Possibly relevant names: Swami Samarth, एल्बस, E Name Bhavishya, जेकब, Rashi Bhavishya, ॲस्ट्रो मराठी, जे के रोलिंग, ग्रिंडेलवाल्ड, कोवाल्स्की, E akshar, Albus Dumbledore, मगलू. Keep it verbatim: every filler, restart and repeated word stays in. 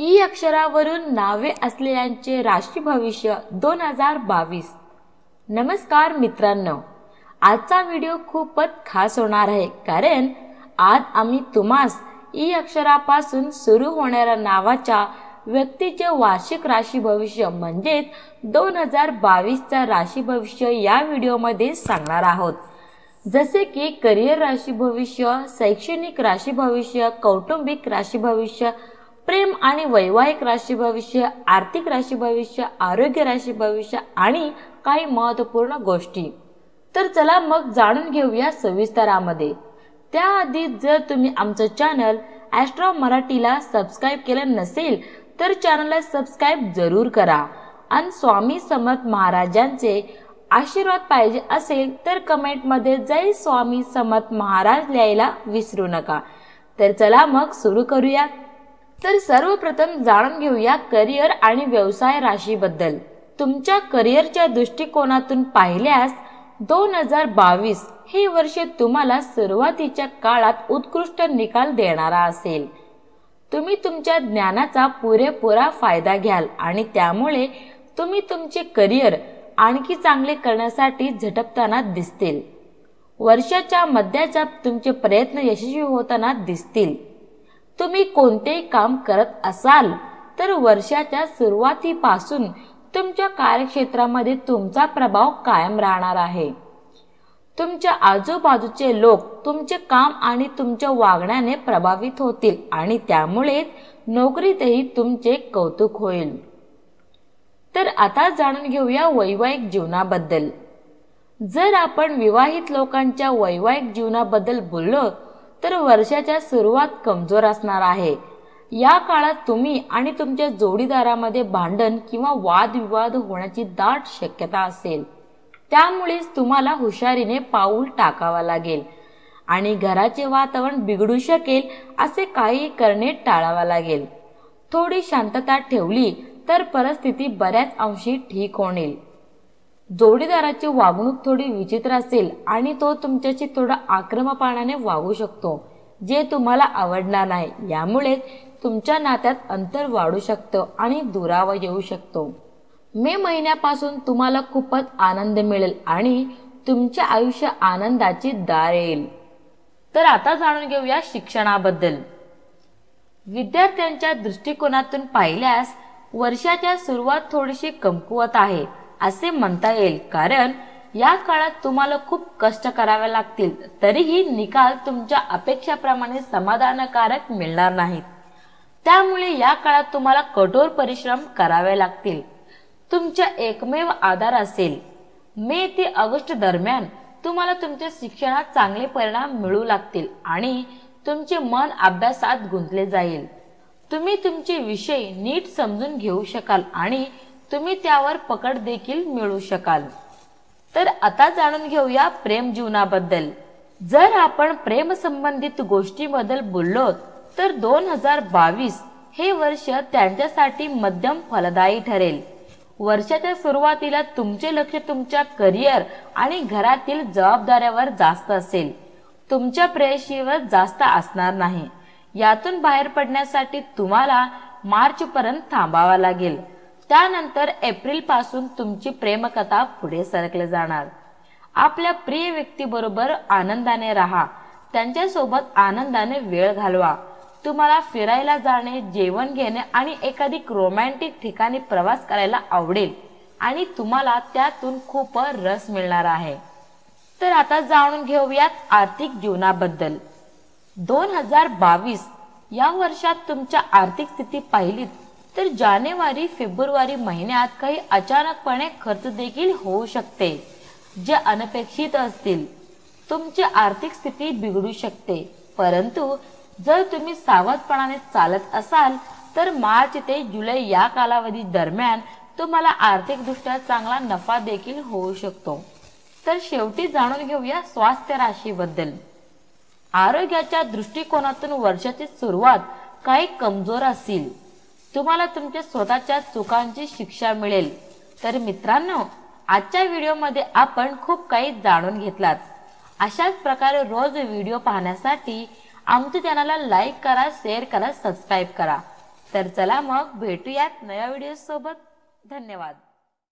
ई अक्षरावरून नावे असलेल्यांचे राशी भविष्य दोन हजार बावीस। नमस्कार मित्रांनो, आजचा व्हिडिओ खूपच खास होणार आहे, कारण आज आम्ही तुम्हास ई अक्षरापासून सुरू होणाऱ्या नावाच्या व्यक्तीचे वार्षिक राशी भविष्य म्हणजे दोन हजार बावीस चा राशी भविष्य या व्हिडिओमध्ये सांगणार आहोत। जसे की करिअर राशी भविष्य, शैक्षणिक राशी भविष्य, कौटुंबिक राशी भविष्य, प्रेम आणि वैवाहिक राशी भविष्य, आर्थिक राशी भविष्य, आरोग्य राशी भविष्य आणि काही महत्वपूर्ण गोष्टी। तर चला मग जाणून घेऊया सविस्तारामध्ये। त्याआधी जर तुम्ही आमचं चॅनल ॲस्ट्रो मराठीला सबस्क्राइब केलं नसेल तर चॅनलला सबस्क्राइब जरूर करा आणि स्वामी समर्थ महाराजांचे आशीर्वाद पाहिजे असेल तर कमेंट मध्ये जय स्वामी समर्थ महाराज लिहायला विसरू नका। तर चला मग सुरू करूया। तर सर्वप्रथम जाणून घेऊया करिअर आणि व्यवसाय राशी बद्दल। तुमच्या करिअरच्या दृष्टिकोनातून पाहिल्यास दोन हजार बावीस हे वर्ष तुम्हाला सुरुवातीच्या काळात उत्कृष्ट निकाल देणारा असेल। तुम्ही तुमच्या ज्ञानाचा पुरेपुरा फायदा घ्याल आणि त्यामुळे तुम्ही तुमचे करिअर आणखी चांगले करण्यासाठी झटपताना दिसतील। वर्षाच्या मध्याच्या तुमचे प्रयत्न यशस्वी होताना दिसतील। तुम्ही कोणतेही काम करत असाल तर वर्षाच्या सुरुवातीपासून तुमच्या कार्यक्षेत्रामध्ये तुमचा प्रभाव कायम राहणार आहे। तुमच्या आजूबाजूचे लोक तुमचे काम आणि तुमच्या वागण्याने प्रभावित होतील आणि त्यामुळे नोकरीतही तुमचे कौतुक होईल। तर आता जाणून घेऊया वैवाहिक जीवनाबद्दल। जर आपण विवाहित लोकांच्या वैवाहिक जीवनाबद्दल बोललो तर वर्षाच्या सुरुवात कमजोर असणार आहे। या काळात तुम्ही आणि तुमच्या जोडीदारामध्ये भांडण किंवा वादविवाद होण्याची दाट शक्यता असेल, त्यामुळे तुम्हाला हुशारीने पाऊल टाकावा लागेल आणि घराचे वातावरण बिघडू शकेल असे काही करणे टाळावा लागेल। थोडी शांतता ठेवली तर परिस्थिती बऱ्याच अंशी ठीक होईल। जोडीदाराची वागणूक थोडी विचित्र असेल आणि तो तुमच्याशी थोडा आक्रमकपणाने वागू शकतो, जे तुम्हाला आवडणार नाही। यामुळे तुमच्या नात्यात अंतर वाढू शकतो आणि दुरावा येऊ शकतो। मे महिन्यापासून तुम्हाला खूपच आनंद मिळेल आणि तुमचे आयुष्य आनंदाची दार येईल। तर आता जाणून घेऊया शिक्षणाबद्दल। विद्यार्थ्यांच्या दृष्टिकोनातून पाहिल्यास वर्षाच्या सुरुवात थोडीशी कमकुवत आहे असे म्हणता येईल, कारण या काळात तुम्हाला खूप कष्ट करावे लागतील, तरीही निकाल तुमच्या अपेक्षेप्रमाणे समाधानकारक मिळणार नाहीत। त्यामुळे या काळात तुम्हाला कठोर परिश्रम करावे लागतील। तुमचा एकमेव आधार असेल। मे ते ऑगस्ट दरम्यान तुम्हाला तुमच्या शिक्षणात चांगले परिणाम मिळू लागतील आणि तुमचे मन अभ्यासात गुंतले जाईल। तुम्ही तुमचे विषय नीट समजून घेऊ शकाल आणि तुम्ही त्यावर पकड देखील मिळवू शकाल। तर आता जाणून घेऊया प्रेम जीवनाबद्दल। जर आपण प्रेम संबंधित गोष्टीबद्दल बोललो तर दोन हजार बावीस हे वर्ष त्यांच्यासाठी मध्यम फलदायी ठरेल। वर्षाच्या सुरुवातीला तुमचे लक्ष तुमच्या करिअर आणि घरातील जबाबदाऱ्यावर जास्त असेल, तुमच्या प्रेयसीवर जास्त असणार नाही। यातून बाहेर पडण्यासाठी तुम्हाला मार्च पर्यंत थांबावा लागेल। त्यानंतर एप्रिल पासून तुमची प्रेमकथा पुढे सरकले जाणार। आपल्या प्रिय व्यक्तीबरोबर आनंदाने राहा, त्यांच्यासोबत आनंदाने वेळ घालवा। तुम्हाला फिरायला जाणे, जेवण घेणे आणि एखादी रोमॅन्टिक ठिकाणी प्रवास करायला आवडेल आणि तुम्हाला त्यातून खूप रस मिळणार आहे। तर आता जाणून घेऊयात आर्थिक जीवनाबद्दल। दोन हजार बावीस या वर्षात तुमच्या आर्थिक स्थिती पाहिलीत तर जानेवारी फेब्रुवारी महिन्यात काही अचानकपणे खर्च देखील होऊ शकते, जे अनपेक्षित असतील। तुमची आर्थिक स्थिती बिघडू शकते, परंतु जर तुम्ही सावधपणाने चालत असाल तर मार्च ते जुलै या कालावधी दरम्यान तुम्हाला आर्थिकदृष्ट्या चांगला नफा देखील होऊ शकतो। तर शेवटी जाणून घेऊया स्वास्थ्य राशीबद्दल। आरोग्याच्या दृष्टिकोनातून वर्षाची सुरुवात काही कमजोर असेल। तुम्हाला तुमच्या स्वतःच्या चुकांची शिक्षा मिळेल। तर मित्रांनो, आजच्या व्हिडिओमध्ये आपण खूप काही जाणून घेतलात। अशाच प्रकारे रोज व्हिडिओ पाहण्यासाठी आमच्या चॅनलला लाईक करा, शेअर करा, सबस्क्राईब करा। तर चला मग भेटूयात नव्या व्हिडिओ सोबत. धन्यवाद.